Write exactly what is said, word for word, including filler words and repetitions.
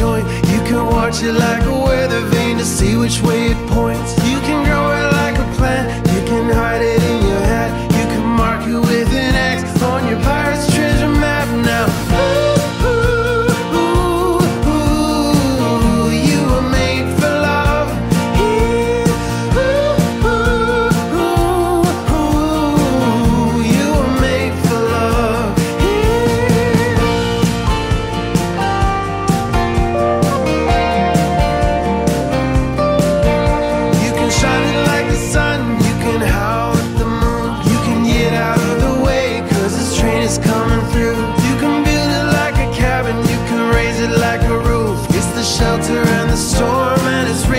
joint. You can watch it like a weather vane to see which way it points. You can grow it like a plant, you can hide it in your hat, you can mark it with an X on your pirate's treasure map now. Ooh, ooh, ooh, ooh, you were made for love. Yeah. Ooh, ooh, ooh, ooh, you were made for love. Yeah. You can shine it like the sun, you can howl at the moon, you can get out of the way, cause this train is coming through. You can build it like a cabin, you can raise it like a roof. It's the shelter and the storm, and it's